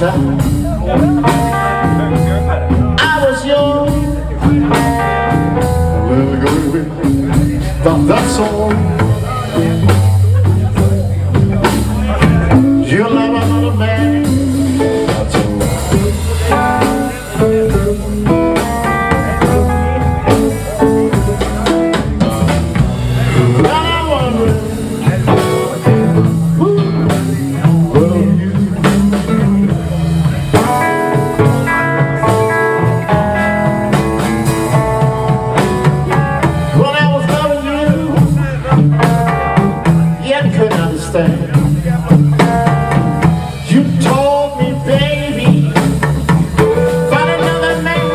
time. I was young, a little girl, thought that's all. You love another man, that's all. Well, you told me, baby, find another man.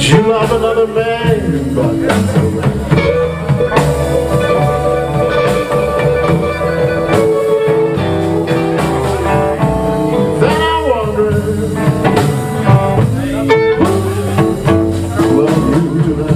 You love another man, but that's all right. Then I wonder, love you tonight.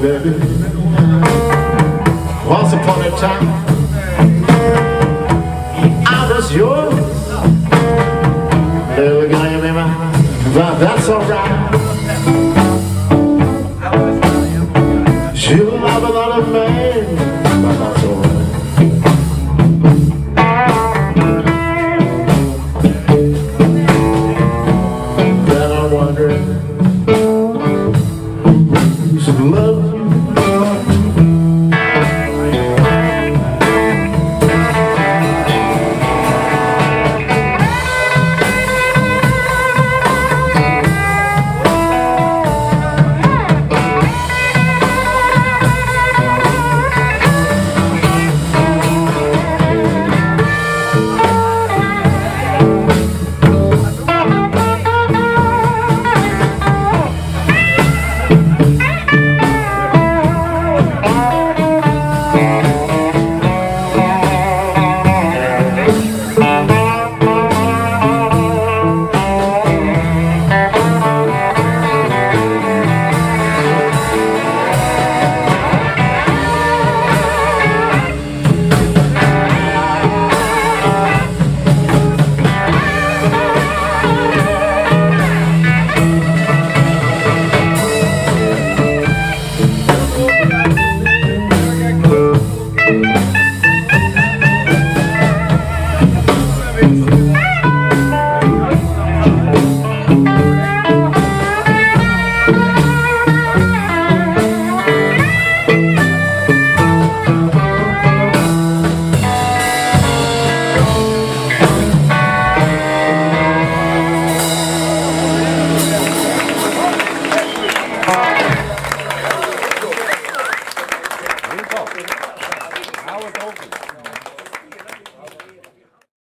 Baby, once upon a time, I was yours. There we go, you remember? But that's alright.